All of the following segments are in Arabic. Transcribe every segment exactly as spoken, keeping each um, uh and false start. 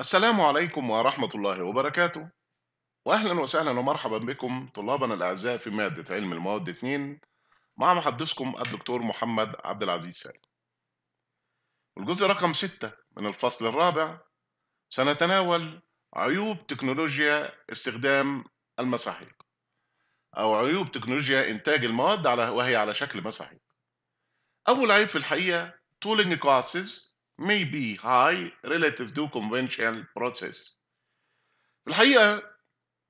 السلام عليكم ورحمة الله وبركاته، وأهلا وسهلا ومرحبا بكم طلابنا الأعزاء في مادة علم المواد اتنين مع محدثكم الدكتور محمد عبد العزيز سالم. الجزء رقم ستة من الفصل الرابع سنتناول عيوب تكنولوجيا استخدام المساحيق أو عيوب تكنولوجيا إنتاج المواد على وهي على شكل مساحيق. أول عيب في الحقيقة Tooling costs may be high relative to conventional process. في الحقيقة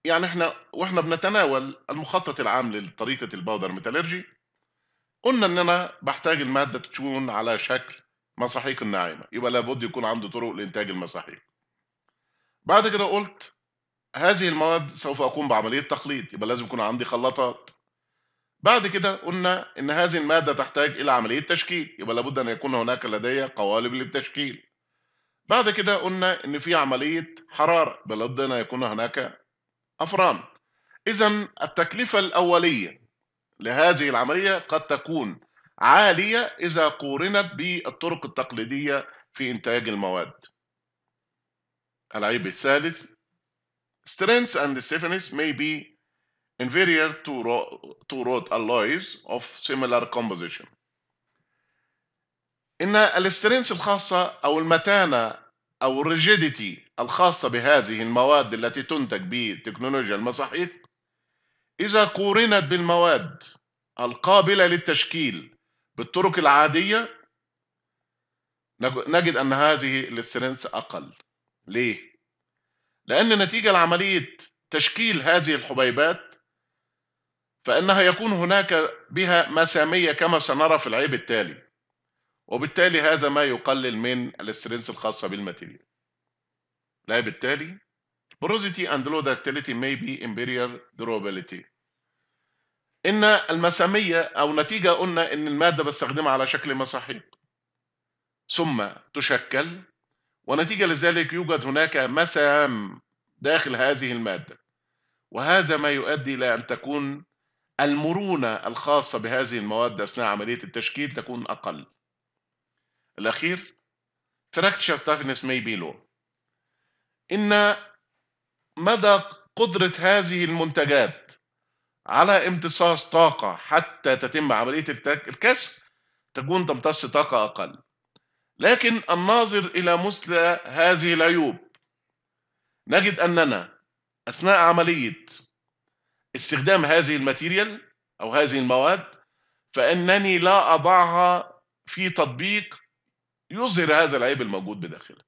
يعني احنا واحنا بنتناول المخطط العام لطريقة الباودر ميتالرجي قلنا ان انا بحتاج المادة تكون على شكل مساحيق ناعمة، يبقى لابد يكون عنده طرق لإنتاج المساحيق. بعد كده قلت هذه المواد سوف أقوم بعملية تخليط، يبقى لازم يكون عندي خلاطات. بعد كده قلنا إن هذه المادة تحتاج إلى عملية تشكيل، يبقى لابد أن يكون هناك لدي قوالب للتشكيل. بعد كده قلنا إن في عملية حرارة، يبقى لابد أن يكون هناك أفران. إذن التكلفة الأولية لهذه العملية قد تكون عالية إذا قورنت بالطرق التقليدية في إنتاج المواد. العيب الثالث Strength and stiffness may be inferior to rod alloys of similar composition. إن السترينث الخاصة أو المتانة أو الريجيديتي الخاصة بهذه المواد التي تنتج بتكنولوجيا المساحيق إذا قورنت بالمواد القابلة للتشكيل بالطرق العادية نجد أن هذه السترينث أقل. ليه؟ لأن نتيجة لعملية تشكيل هذه الحبيبات فإنها يكون هناك بها مسامية كما سنرى في العيب التالي، وبالتالي هذا ما يقلل من الاسترينس الخاصة بالماتيريال. العيب التالي Porosity and low ductility may be inferior durability. إن المسامية أو نتيجة قلنا إن المادة بستخدمها على شكل مساحيق ثم تشكل، ونتيجة لذلك يوجد هناك مسام داخل هذه المادة، وهذا ما يؤدي إلى أن تكون المرونة الخاصة بهذه المواد أثناء عملية التشكيل تكون أقل. الأخير Fracture toughness may be low. إن مدى قدرة هذه المنتجات على امتصاص طاقة حتى تتم عملية الكسر تكون تمتص طاقة أقل. لكن الناظر إلى مثل هذه العيوب نجد أننا أثناء عملية استخدام هذه الماتيريال أو هذه المواد فإنني لا أضعها في تطبيق يظهر هذا العيب الموجود بداخله.